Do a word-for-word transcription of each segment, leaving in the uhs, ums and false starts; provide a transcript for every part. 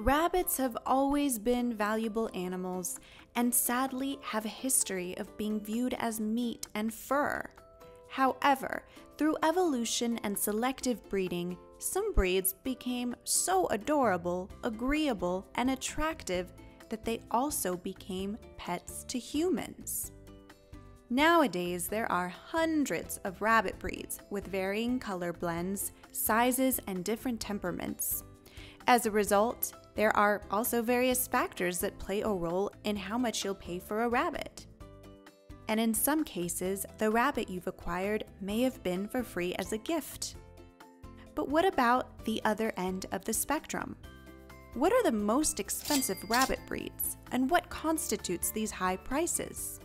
Rabbits have always been valuable animals and sadly have a history of being viewed as meat and fur. However, through evolution and selective breeding, some breeds became so adorable, agreeable, and attractive that they also became pets to humans. Nowadays, there are hundreds of rabbit breeds with varying color blends, sizes, and different temperaments. As a result, there are also various factors that play a role in how much you'll pay for a rabbit. And in some cases, the rabbit you've acquired may have been for free as a gift. But what about the other end of the spectrum? What are the most expensive rabbit breeds, and what constitutes these high prices?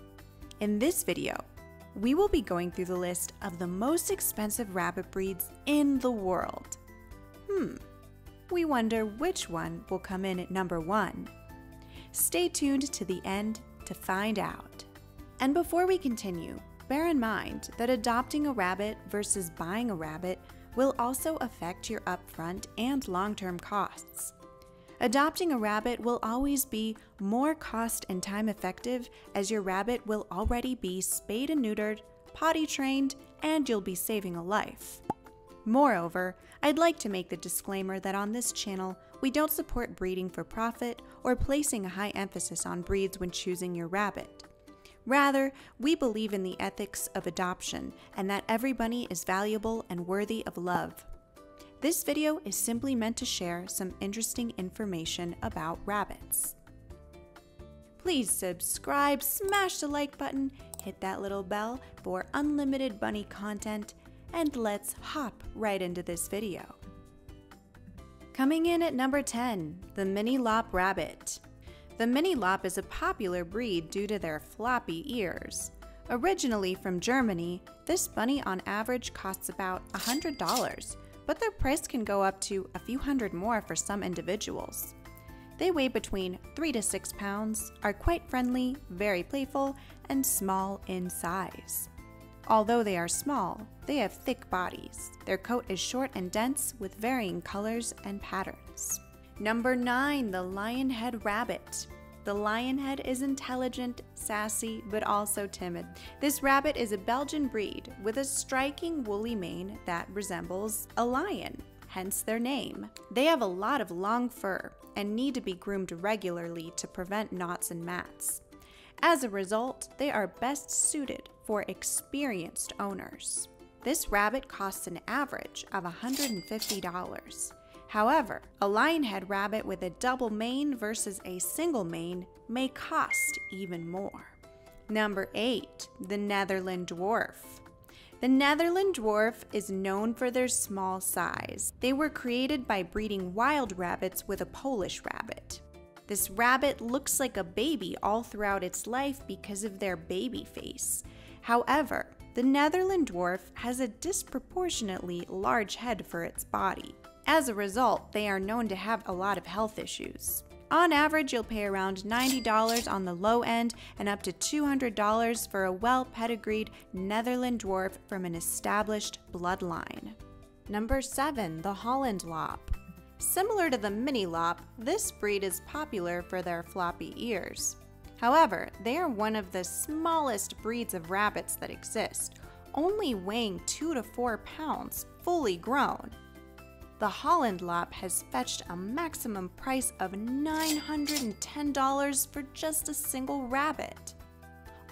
In this video, we will be going through the list of the most expensive rabbit breeds in the world. Hmm, we wonder which one will come in at number one. Stay tuned to the end to find out. And before we continue, bear in mind that adopting a rabbit versus buying a rabbit will also affect your upfront and long-term costs. Adopting a rabbit will always be more cost and time effective, as your rabbit will already be spayed and neutered, potty trained, and you'll be saving a life. Moreover, I'd like to make the disclaimer that on this channel, we don't support breeding for profit or placing a high emphasis on breeds when choosing your rabbit. Rather, we believe in the ethics of adoption and that every bunny is valuable and worthy of love. This video is simply meant to share some interesting information about rabbits. Please subscribe, smash the like button, hit that little bell for unlimited bunny content, and let's hop right into this video. Coming in at number ten, the Mini Lop rabbit. The Mini Lop is a popular breed due to their floppy ears. Originally from Germany, this bunny on average costs about one hundred dollars, but their price can go up to a few hundred more for some individuals. They weigh between three to six pounds, are quite friendly, very playful, and small in size. Although they are small, they have thick bodies. Their coat is short and dense with varying colors and patterns. Number nine, the Lionhead rabbit. The Lionhead is intelligent, sassy, but also timid. This rabbit is a Belgian breed with a striking woolly mane that resembles a lion, hence their name. They have a lot of long fur and need to be groomed regularly to prevent knots and mats. As a result, they are best suited for experienced owners. This rabbit costs an average of one hundred fifty dollars. However, a lionhead rabbit with a double mane versus a single mane may cost even more. Number eight, the Netherland Dwarf. The Netherland Dwarf is known for their small size. They were created by breeding wild rabbits with a Polish rabbit. This rabbit looks like a baby all throughout its life because of their baby face. However, the Netherland Dwarf has a disproportionately large head for its body. As a result, they are known to have a lot of health issues. On average, you'll pay around ninety dollars on the low end and up to two hundred dollars for a well-pedigreed Netherland Dwarf from an established bloodline. Number seven, the Holland Lop. Similar to the Mini Lop, this breed is popular for their floppy ears. However, they are one of the smallest breeds of rabbits that exist, only weighing two to four pounds, fully grown. The Holland Lop has fetched a maximum price of nine hundred ten dollars for just a single rabbit.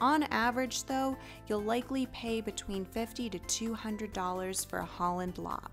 On average though, you'll likely pay between fifty to two hundred dollars for a Holland Lop.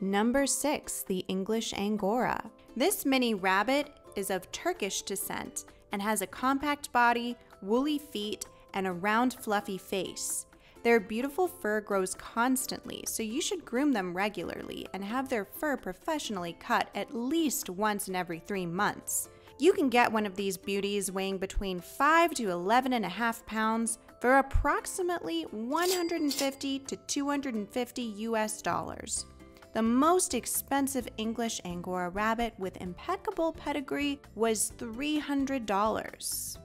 Number six, the English Angora. This mini rabbit is of Turkish descent and has a compact body, woolly feet, and a round fluffy face. Their beautiful fur grows constantly, so you should groom them regularly and have their fur professionally cut at least once in every three months. You can get one of these beauties weighing between five to eleven and a half pounds for approximately one hundred fifty to two hundred fifty U S dollars. The most expensive English Angora rabbit with impeccable pedigree was three hundred dollars.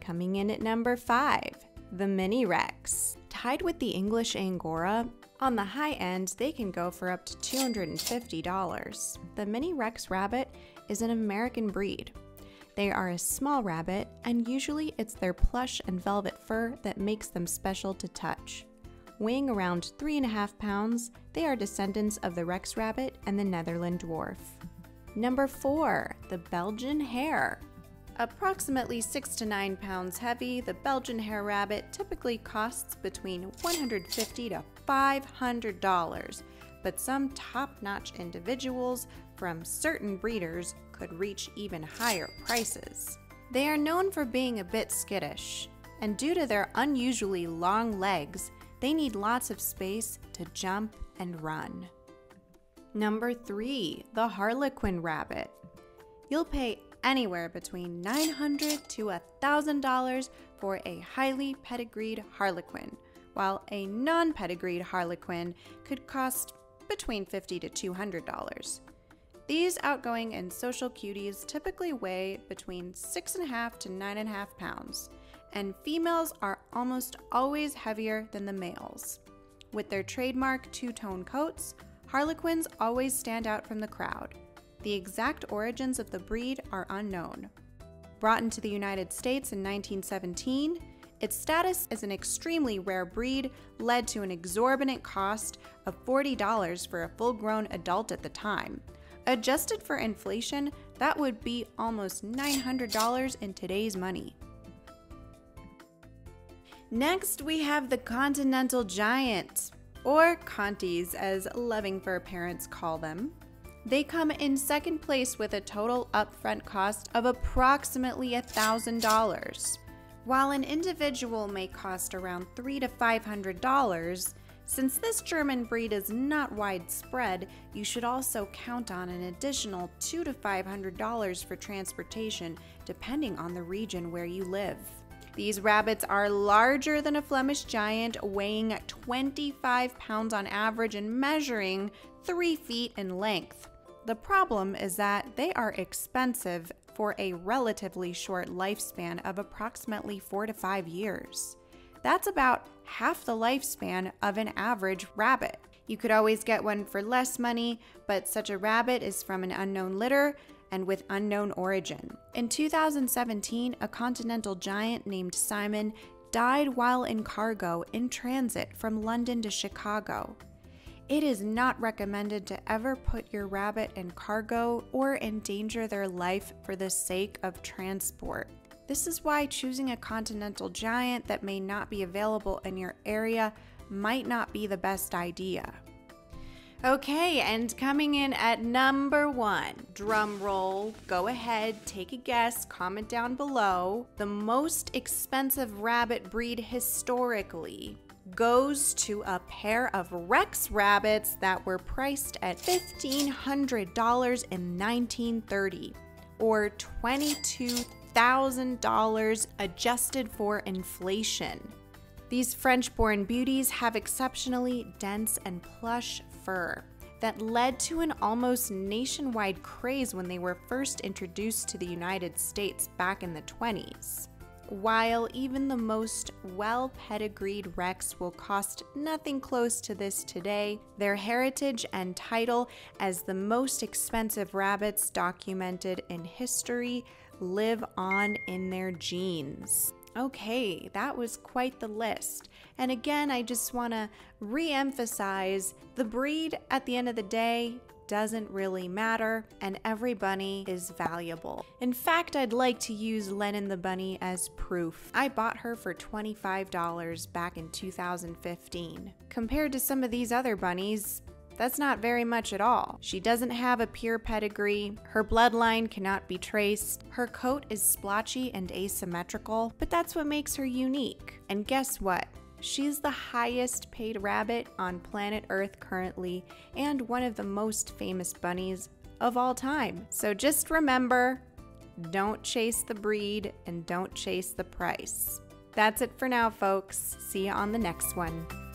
Coming in at number five, the Mini Rex. Tied with the English Angora, on the high end, they can go for up to two hundred fifty dollars. The Mini Rex rabbit is an American breed. They are a small rabbit, and usually it's their plush and velvet fur that makes them special to touch. Weighing around three and a half pounds, they are descendants of the Rex rabbit and the Netherland dwarf. Number four, the Belgian hare. Approximately six to nine pounds heavy, the Belgian hare rabbit typically costs between one hundred fifty dollars to five hundred dollars, but some top-notch individuals from certain breeders could reach even higher prices. They are known for being a bit skittish, and due to their unusually long legs, they need lots of space to jump and run. Number three, the Harlequin rabbit. You'll pay anywhere between nine hundred dollars to one thousand dollars for a highly pedigreed Harlequin, while a non-pedigreed Harlequin could cost between fifty dollars to two hundred dollars. These outgoing and social cuties typically weigh between six point five to nine point five pounds, and females are almost always heavier than the males. With their trademark two-tone coats, Harlequins always stand out from the crowd. The exact origins of the breed are unknown. Brought into the United States in nineteen seventeen, its status as an extremely rare breed led to an exorbitant cost of forty dollars for a full-grown adult at the time. Adjusted for inflation, that would be almost nine hundred dollars in today's money. Next, we have the Continental Giant, or Conties as loving fur parents call them. They come in second place with a total upfront cost of approximately one thousand dollars. While an individual may cost around three hundred dollars to five hundred dollars, since this German breed is not widespread, you should also count on an additional two hundred dollars to five hundred dollars for transportation, depending on the region where you live. These rabbits are larger than a Flemish giant, weighing twenty-five pounds on average and measuring three feet in length. The problem is that they are expensive for a relatively short lifespan of approximately four to five years. That's about half the lifespan of an average rabbit. You could always get one for less money, but such a rabbit is from an unknown litter and with unknown origin. In two thousand seventeen, a Continental Giant named Simon died while in cargo in transit from London to Chicago. It is not recommended to ever put your rabbit in cargo or endanger their life for the sake of transport. This is why choosing a Continental Giant that may not be available in your area might not be the best idea. Okay, and coming in at number one, drum roll, go ahead, take a guess, comment down below. The most expensive rabbit breed historically goes to a pair of Rex rabbits that were priced at fifteen hundred dollars in nineteen thirty, or twenty-two thousand dollars adjusted for inflation. These French-born beauties have exceptionally dense and plush fur that led to an almost nationwide craze when they were first introduced to the United States back in the twenties. While even the most well-pedigreed Rex will cost nothing close to this today, their heritage and title as the most expensive rabbits documented in history live on in their genes. Okay, that was quite the list. And again, I just want to re-emphasize, the breed at the end of the day doesn't really matter, and every bunny is valuable. In fact, I'd like to use Lennon the Bunny as proof. I bought her for twenty-five dollars back in two thousand fifteen. Compared to some of these other bunnies, that's not very much at all. She doesn't have a pure pedigree, her bloodline cannot be traced, her coat is splotchy and asymmetrical, but that's what makes her unique. And guess what? She's the highest paid rabbit on planet Earth currently, and one of the most famous bunnies of all time. So just remember, don't chase the breed and don't chase the price. That's it for now, folks. See you on the next one.